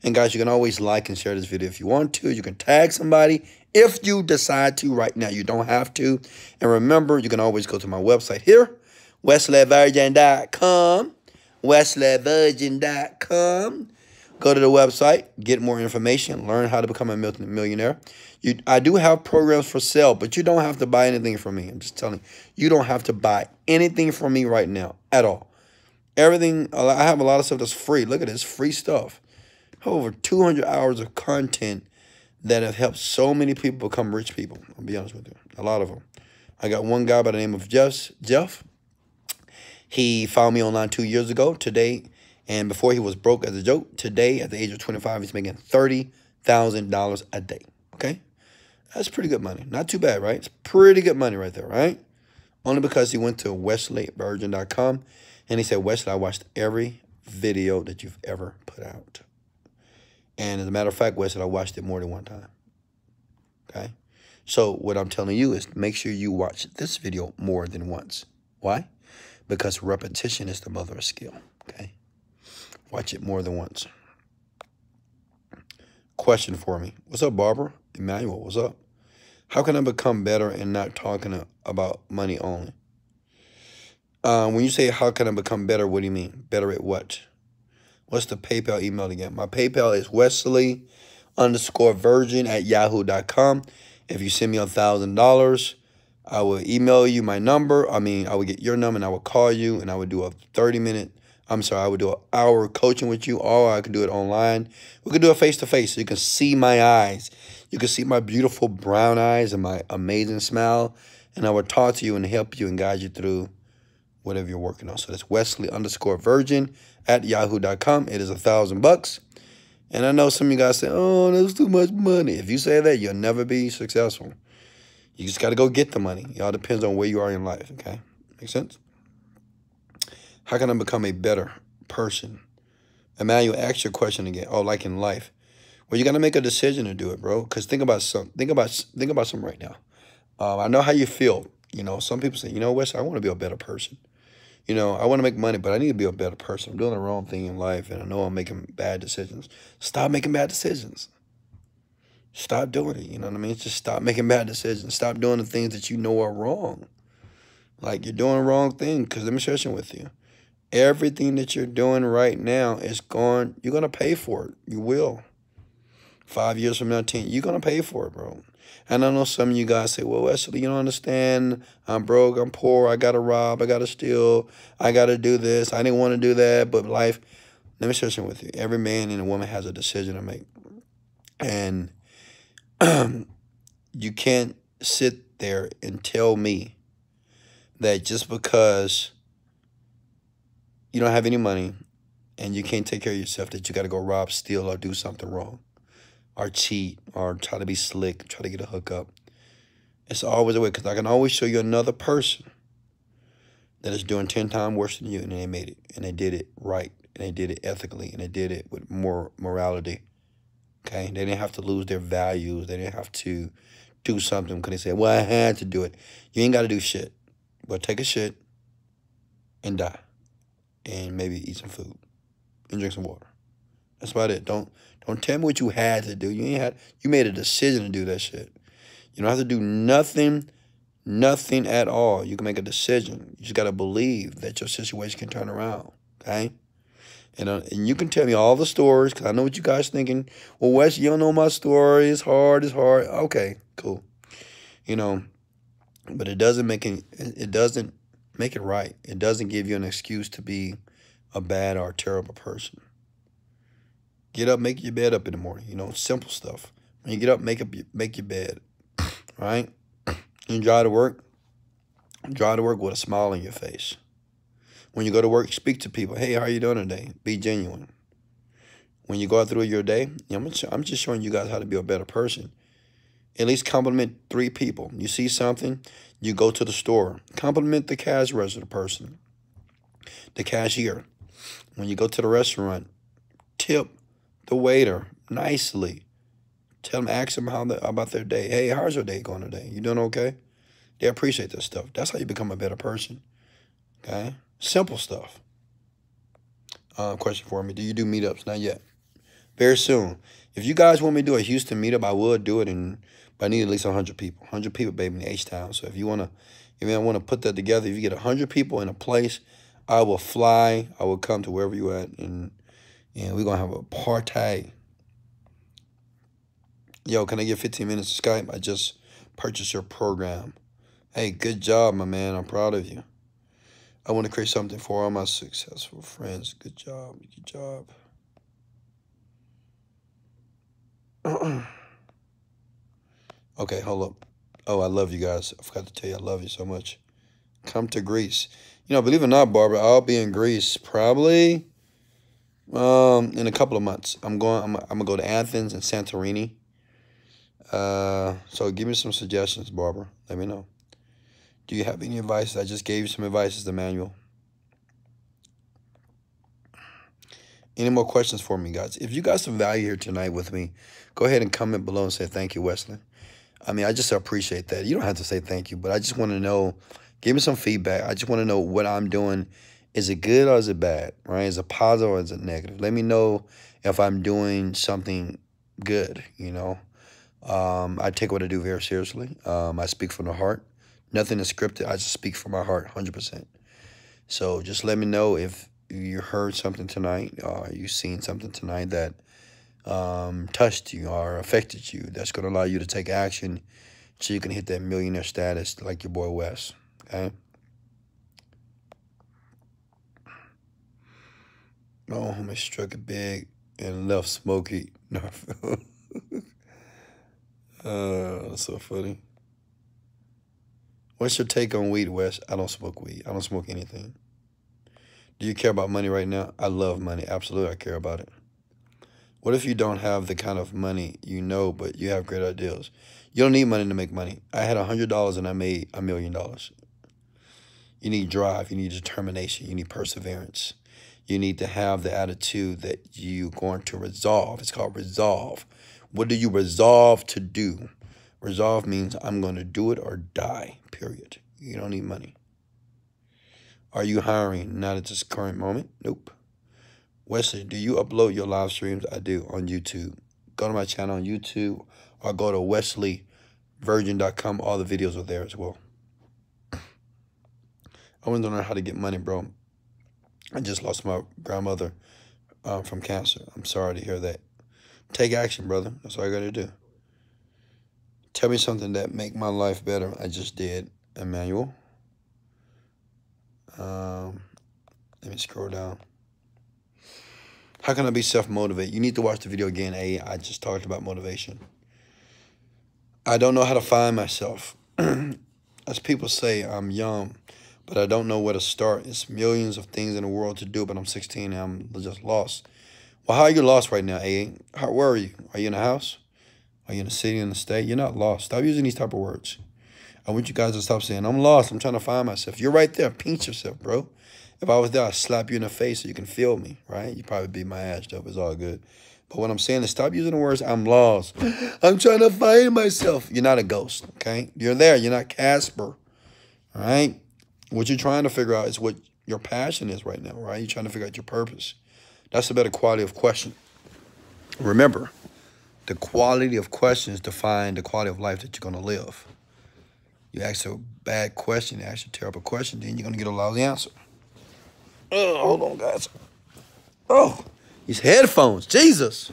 And guys, you can always like and share this video if you want to. You can tag somebody if you decide to right now. You don't have to. And remember, you can always go to my website here, Wesley Virgin dot com. Wesley Virgin dot com. Go to the website, get more information, learn how to become a millionaire. You, I do have programs for sale, but you don't have to buy anything from me. I'm just telling you, you don't have to buy anything from me right now at all. Everything, I have a lot of stuff that's free. Look at this, free stuff. Over two hundred hours of content that have helped so many people become rich people. I'll be honest with you, a lot of them. I got one guy by the name of Jeff. Jeff. He found me online two years ago. Today, and before he was broke as a joke, today at the age of twenty-five, he's making thirty thousand dollars a day, okay? That's pretty good money. Not too bad, right? It's pretty good money right there, right? Only because he went to Wesley Virgin dot com and he said, Wesley, I watched every video that you've ever put out. And as a matter of fact, Wesley, I watched it more than one time, okay? So what I'm telling you is make sure you watch this video more than once. Why? Because repetition is the mother of skill, okay? Watch it more than once. Question for me. What's up, Barbara? Emmanuel, what's up? How can I become better and not talking about money only? Uh, when you say, how can I become better, what do you mean? Better at what? What's the PayPal email again? My PayPal is Wesley underscore virgin at yahoo dot com. If you send me one thousand dollars, I will email you my number. I mean, I will get your number and I will call you and I will do a thirty minute I'm sorry, I would do an hour coaching with you, or I could do it online. We could do it face-to-face so you can see my eyes. You can see my beautiful brown eyes and my amazing smile, and I would talk to you and help you and guide you through whatever you're working on. So that's Wesley underscore virgin at yahoo dot com. It is a thousand bucks. And I know some of you guys say, oh, that's too much money. If you say that, you'll never be successful. You just got to go get the money. It all depends on where you are in life, okay? Make sense? How can I become a better person? Emmanuel, ask your question again. Oh, like in life. Well, you got to make a decision to do it, bro. Because think about some. Think about think about something right now. Um, I know how you feel. You know, some people say, you know, Wes, I want to be a better person. You know, I want to make money, but I need to be a better person. I'm doing the wrong thing in life, and I know I'm making bad decisions. Stop making bad decisions. Stop doing it. You know what I mean? Just stop making bad decisions. Stop doing the things that you know are wrong. Like, you're doing the wrong thing, because let me share something with you. Everything that you're doing right now is going, you're going to pay for it. You will. Five years from now, ten, you're going to pay for it, bro. And I know some of you guys say, well, Wesley, you don't understand. I'm broke. I'm poor. I got to rob. I got to steal. I got to do this. I didn't want to do that, but life. Let me share something with you. Every man and a woman has a decision to make. And you can't sit there and tell me that just because you don't have any money and you can't take care of yourself that you got to go rob, steal, or do something wrong, or cheat, or try to be slick, try to get a hookup. It's always a way, because I can always show you another person that is doing ten times worse than you, and they made it, and they did it right, and they did it ethically, and they did it with more morality. Okay? They didn't have to lose their values. They didn't have to do something because they said, well, I had to do it. You ain't got to do shit. But take a shit and die, and maybe eat some food and drink some water. That's about it. Don't don't tell me what you had to do. You ain't had. You made a decision to do that shit. You don't have to do nothing, nothing at all. You can make a decision. You just got to believe that your situation can turn around, okay? And uh, and you can tell me all the stories, because I know what you guys thinking. Well, Wes, you don't know my story. It's hard. It's hard. Okay, cool. You know, but it doesn't make it. It doesn't make it right. It doesn't give you an excuse to be a bad or terrible person. Get up, make your bed up in the morning. You know, simple stuff. When you get up, make up, make your bed, right? You drive to work. Drive to work with a smile on your face. When you go to work, speak to people. Hey, how are you doing today? Be genuine. When you go out through your day, I'm just showing you guys how to be a better person. At least compliment three people. You see something, you go to the store. Compliment the cash register person, the cashier. When you go to the restaurant, tip the waiter nicely. Tell them, ask them how the, about their day. Hey, how's your day going today? You doing okay? They appreciate that stuff. That's how you become a better person. Okay? Simple stuff. Uh, question for me. Do you do meetups? Not yet. Very soon. If you guys want me to do a Houston meetup, I will do it, and but I need at least one hundred people. one hundred people, baby, in H-Town. So if you want to, if you want to put that together, if you get one hundred people in a place, I will fly. I will come to wherever you're at, and and we're going to have a party. Yo, can I get fifteen minutes of Skype? I just purchased your program. Hey, good job, my man. I'm proud of you. I want to create something for all my successful friends. Good job. Good job. Okay, hold up. Oh, I love you guys. I forgot to tell you I love you so much. Come to Greece. You know, believe it or not, Barbara, I'll be in Greece probably um in a couple of months. I'm going I'm, I'm going to go to Athens and Santorini. Uh so give me some suggestions, Barbara. Let me know. Do you have any advice? I just gave you some advice as the manual. Any more questions for me, guys? If you got some value here tonight with me, go ahead and comment below and say thank you, Wesley. I mean, I just appreciate that. You don't have to say thank you, but I just want to know. Give me some feedback. I just want to know what I'm doing. Is it good or is it bad? Right? Is it positive or is it negative? Let me know if I'm doing something good, you know. Um, I take what I do very seriously. Um, I speak from the heart. Nothing is scripted. I just speak from my heart, one hundred percent. So just let me know if you heard something tonight, or you seen something tonight that um, touched you or affected you, that's going to allow you to take action so you can hit that millionaire status like your boy Wes, okay? My old homie struck it big and left Smokey. No, uh, that's so funny. What's your take on weed, Wes? I don't smoke weed. I don't smoke anything. Do you care about money right now? I love money. Absolutely, I care about it. What if you don't have the kind of money you know, but you have great ideas? You don't need money to make money. I had one hundred dollars and I made a million dollars. You need drive. You need determination. You need perseverance. You need to have the attitude that you're going to resolve. It's called resolve. What do you resolve to do? Resolve means I'm going to do it or die, period. You don't need money. Are you hiring? Not at this current moment. Nope. Wesley, do you upload your live streams? I do, on YouTube. Go to my channel on YouTube or go to Wesley Virgin dot com. All the videos are there as well. I wanted to learn how to get money, bro. I just lost my grandmother uh, from cancer. I'm sorry to hear that. Take action, brother. That's all I got to do. Tell me something that make my life better. I just did, Emmanuel. Um, let me scroll down. How can I be self-motivated? You need to watch the video again. Hey, I just talked about motivation. I don't know how to find myself. As people say, I'm young, but I don't know where to start. It's millions of things in the world to do, but I'm sixteen and I'm just lost. Well, how are you lost right now, A? How, where are you? Are you in a house? Are you in a city, in a state? You're not lost. Stop using these type of words. I want you guys to stop saying, I'm lost. I'm trying to find myself. You're right there. Pinch yourself, bro. If I was there, I'd slap you in the face so you can feel me, right? You probably beat my ass up. It's all good. But what I'm saying is stop using the words, I'm lost. I'm trying to find myself. You're not a ghost, okay? You're there. You're not Casper, all right? What you're trying to figure out is what your passion is right now, right? You're trying to figure out your purpose. That's a better quality of question. Remember, the quality of questions define the quality of life that you're going to live. You ask a bad question, you ask a terrible question, then you're going to get a lousy answer. Oh, hold on, guys. Oh, these headphones. Jesus.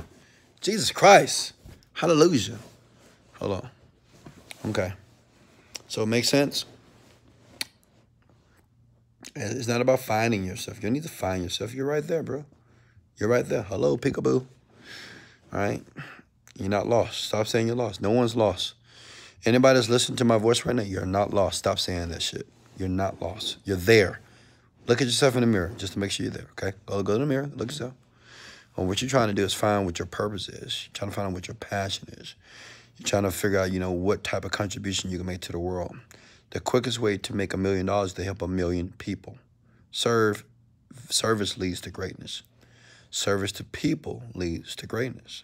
Jesus Christ. Hallelujah. Hold on. Okay. So it makes sense. It's not about finding yourself. You don't need to find yourself. You're right there, bro. You're right there. Hello, peekaboo. All right? You're not lost. Stop saying you're lost. No one's lost. Anybody that's listening to my voice right now, you're not lost. Stop saying that shit. You're not lost. You're there. Look at yourself in the mirror just to make sure you're there, okay? Go, go to the mirror. Look yourself. And what you're trying to do is find what your purpose is. You're trying to find out what your passion is. You're trying to figure out, you know, what type of contribution you can make to the world. The quickest way to make a million dollars is to help a million people. Serve, service leads to greatness. Service to people leads to greatness.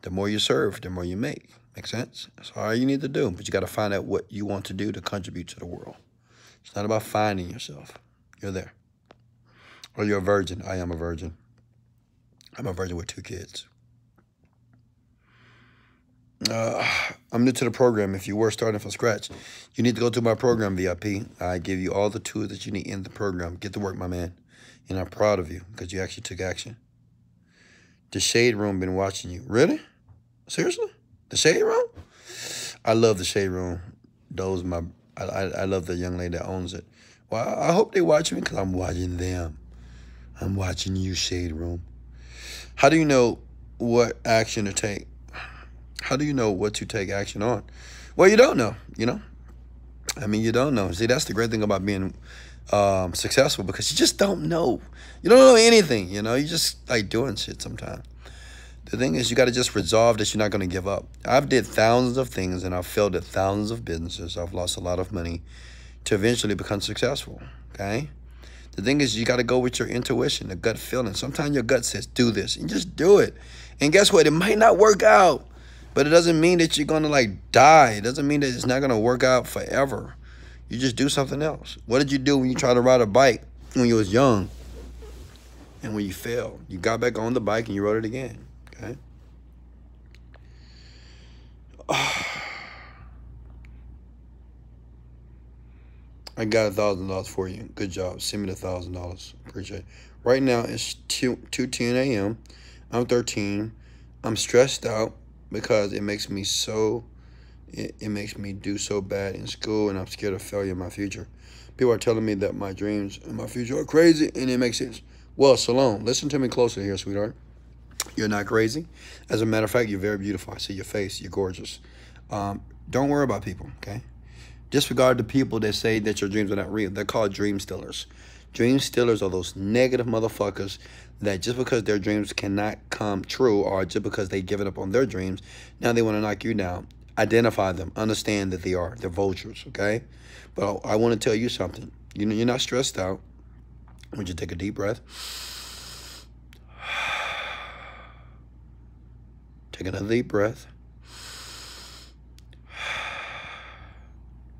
The more you serve, the more you make. Make sense? That's all you need to do. But you got to find out what you want to do to contribute to the world. It's not about finding yourself. You're there. Or you're a virgin. I am a virgin. I'm a virgin with two kids. Uh, I'm new to the program. If you were starting from scratch, you need to go to my program, V I P. I give you all the tools that you need in the program. Get to work, my man. And I'm proud of you because you actually took action. The Shade Room been watching you. Really? Seriously? The Shade Room? I love The Shade Room. Those my I, I, I love the young lady that owns it. Well, I, I hope they watch me because I'm watching them. I'm watching you, Shade Room. How do you know what action to take? How do you know what to take action on? Well, you don't know, you know? I mean, you don't know. See, that's the great thing about being um, successful because you just don't know. You don't know anything, you know? You just like doing shit sometimes. The thing is, you got to just resolve that you're not going to give up. I've did thousands of things, and I've failed at thousands of businesses. I've lost a lot of money to eventually become successful, okay? The thing is, you got to go with your intuition, the gut feeling. Sometimes your gut says, do this, and just do it. And guess what? It might not work out. But it doesn't mean that you're going to, like, die. It doesn't mean that it's not going to work out forever. You just do something else. What did you do when you tried to ride a bike when you was young and when you failed? You got back on the bike and you rode it again, okay? Oh. I got a thousand dollars for you. Good job. Send me the a thousand dollars. Appreciate it. Right now, it's two ten a m I'm thirteen. I'm stressed out. Because it makes me so, it, it makes me do so bad in school, and I'm scared of failure in my future. People are telling me that my dreams and my future are crazy, and it makes sense. Well, Salone, listen to me closely here, sweetheart. You're not crazy. As a matter of fact, you're very beautiful. I see your face. You're gorgeous. Um, don't worry about people, okay? Disregard the people that say that your dreams are not real. They're called dream stealers. Dream stealers are those negative motherfuckers that just because their dreams cannot come true or just because they've given up on their dreams, now they want to knock you down. Identify them. Understand that they are. They're vultures, okay? But I want to tell you something. You know, you're not stressed out. Would you take a deep breath? Take another deep breath.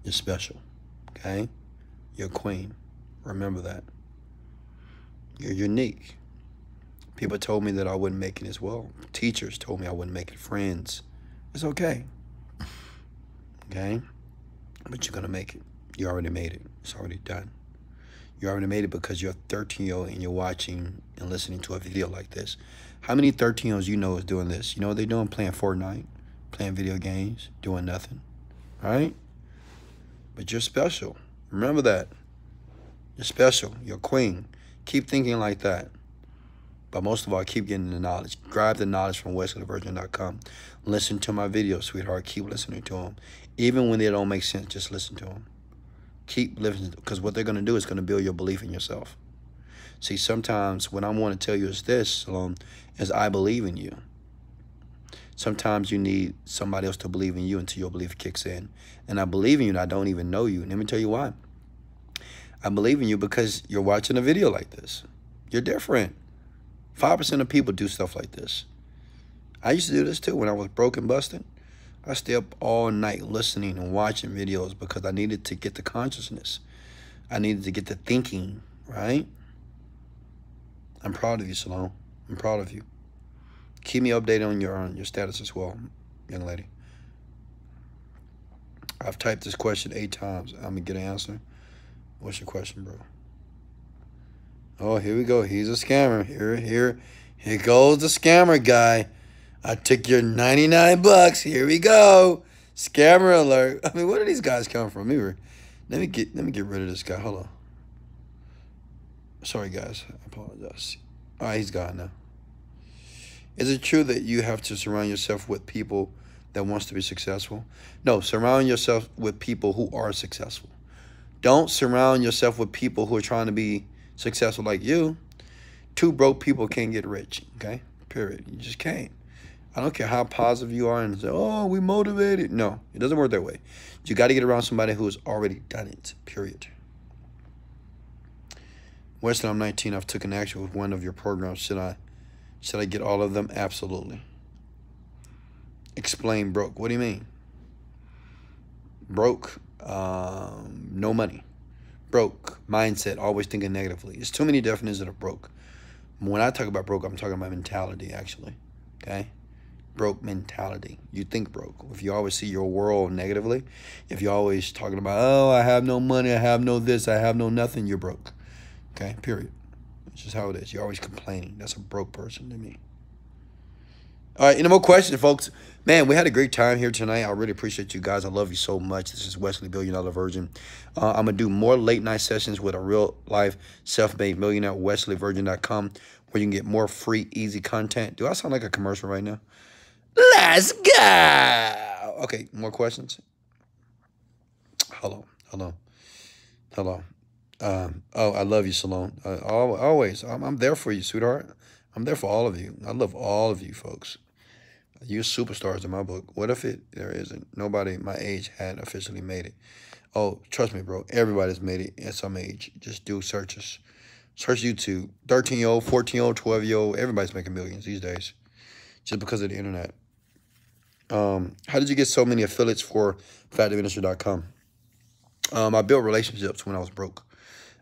You're special, okay? You're a queen. Remember that. You're unique. People told me that I wouldn't make it as well. Teachers told me I wouldn't make it. Friends, It's okay. Okay? But you're going to make it. You already made it. It's already done. You already made it because you're a thirteen-year-old and you're watching and listening to a video like this. How many thirteen-year-olds you know is doing this? You know what they're doing? Playing Fortnite, playing video games, doing nothing. All right? But you're special. Remember that. You're special. You're a queen. Keep thinking like that. But most of all, keep getting the knowledge. Grab the knowledge from Wesley Virgin dot com. Listen to my videos, sweetheart. Keep listening to them. Even when they don't make sense, just listen to them. Keep listening, because what they're going to do is going to build your belief in yourself. See, sometimes what I want to tell you is this, Salome, is I believe in you. Sometimes you need somebody else to believe in you until your belief kicks in. And I believe in you and I don't even know you. And let me tell you why. I believe in you because you're watching a video like this. You're different. five percent of people do stuff like this. I used to do this too when I was broke and busted. I stayed up all night listening and watching videos because I needed to get the consciousness. I needed to get the thinking, right? I'm proud of you, Salome. I'm proud of you. Keep me updated on your, on your status as well, young lady. I've typed this question eight times. I'm going to get an answer. What's your question, bro? Oh, here we go. He's a scammer. Here, here, here goes the scammer guy. I took your ninety-nine bucks. Here we go. Scammer alert. I mean, where do these guys come from? Let me, let me get let me get rid of this guy. Hold on. Sorry, guys. I apologize. All right, he's gone now. Is it true that you have to surround yourself with people that wants to be successful? No, surround yourself with people who are successful. Don't surround yourself with people who are trying to be successful like you. Two broke people can't get rich, okay? Period. You just can't. I don't care how positive you are and say, oh, we motivated. No, it doesn't work that way. You got to get around somebody who has already done it, period. Wesley, I'm nineteen. I've taken action with one of your programs. Should I, should I get all of them? Absolutely. Explain broke. What do you mean? Broke, um, no money. Broke, mindset, always thinking negatively. It's too many definitions of broke. When I talk about broke, I'm talking about mentality, actually, okay? Broke mentality. You think broke. If you always see your world negatively, if you're always talking about, oh, I have no money, I have no this, I have no nothing, you're broke. Okay, period. That's just how it is. You're always complaining. That's a broke person to me. All right, any more questions, folks? Man, we had a great time here tonight. I really appreciate you guys. I love you so much. This is Wesley Billion Dollar Virgin. Uh, I'm going to do more late-night sessions with a real-life self-made millionaire, Wesley Virgin dot com, where you can get more free, easy content. Do I sound like a commercial right now? Let's go. Okay, more questions? Hello, hello, hello. Um, oh, I love you, Salome. Uh, always. I'm, I'm there for you, sweetheart. I'm there for all of you. I love all of you folks. You're superstars in my book. What if it there isn't? Nobody my age had officially made it. Oh, trust me, bro. Everybody's made it at some age. Just do searches. Search YouTube. thirteen-year-old, fourteen-year-old, twelve-year-old. Everybody's making millions these days just because of the internet. Um, how did you get so many affiliates for Factive Ministry dot com? Um, I built relationships when I was broke.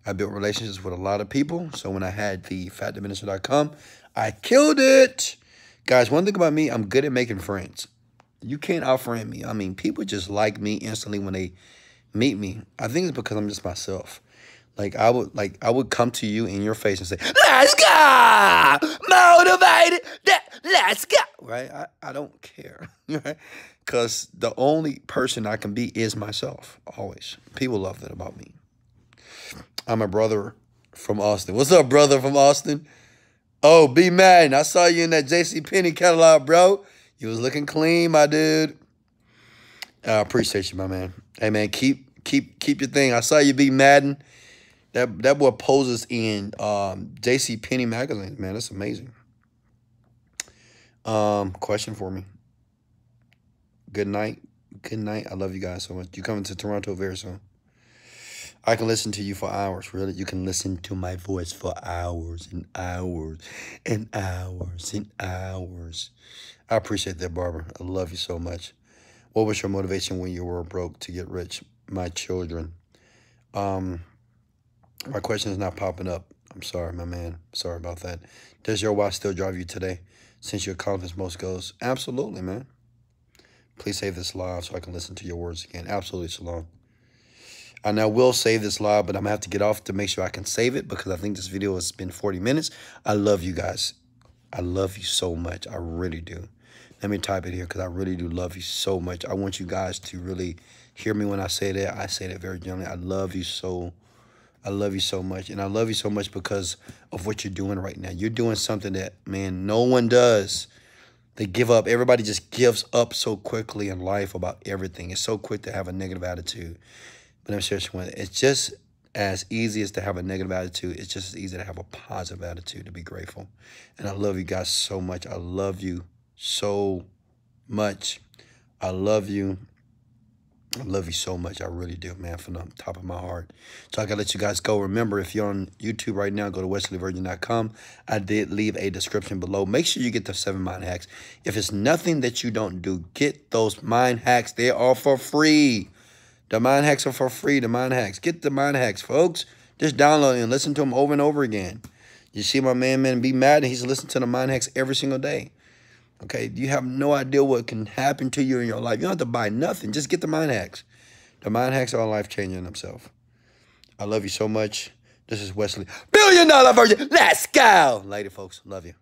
I built relationships with a lot of people. So when I had the Factive Ministry dot com, I killed it. Guys, one thing about me, I'm good at making friends. You can't out-friend me. I mean, people just like me instantly when they meet me. I think it's because I'm just myself. Like I would, like I would come to you in your face and say, "Let's go, motivated, let's go." Right? I, I don't care, right? Because the only person I can be is myself. Always, people love that about me. I'm a brother from Austin. What's up, brother from Austin? Oh, B Madden, I saw you in that J C Penney catalog, bro. You was looking clean, my dude. I appreciate you, my man. Hey, man, keep keep keep your thing. I saw you, B Madden. That, that boy poses in um, J C Penney magazines, man. That's amazing. Um, question for me. Good night. Good night. I love you guys so much. You coming to Toronto very soon. I can listen to you for hours, really. You can listen to my voice for hours and hours and hours and hours. I appreciate that, Barbara. I love you so much. What was your motivation when you were broke to get rich? My children. Um... My question is not popping up. I'm sorry, my man. Sorry about that. Does your watch still drive you today since your confidence most goes? Absolutely, man. Please save this live so I can listen to your words again. Absolutely, Shalom. I now will save this live, but I'm going to have to get off to make sure I can save it because I think this video has been forty minutes. I love you guys. I love you so much. I really do. Let me type it here because I really do love you so much. I want you guys to really hear me when I say that. I say that very gently. I love you so I love you so much. And I love you so much because of what you're doing right now. You're doing something that, man, no one does. They give up. Everybody just gives up so quickly in life about everything. It's so quick to have a negative attitude. But I'm serious. It's just as easy as to have a negative attitude. It's just as easy to have a positive attitude, to be grateful. And I love you guys so much. I love you so much. I love you. I love you so much. I really do, man, from the top of my heart. So I got to let you guys go. Remember, if you're on YouTube right now, go to Wesley Virgin dot com. I did leave a description below. Make sure you get the seven mind hacks. If it's nothing that you don't do, get those mind hacks. They are for free. The mind hacks are for free. The mind hacks. Get the mind hacks, folks. Just download and listen to them over and over again. You see my man, man, be mad, and he's listening to the mind hacks every single day. Okay, you have no idea what can happen to you in your life. You don't have to buy nothing. Just get the mind hacks. The mind hacks are life-changing in themselves. I love you so much. This is Wesley. Billion Dollar Virgin. Let's go. Later, folks. Love you.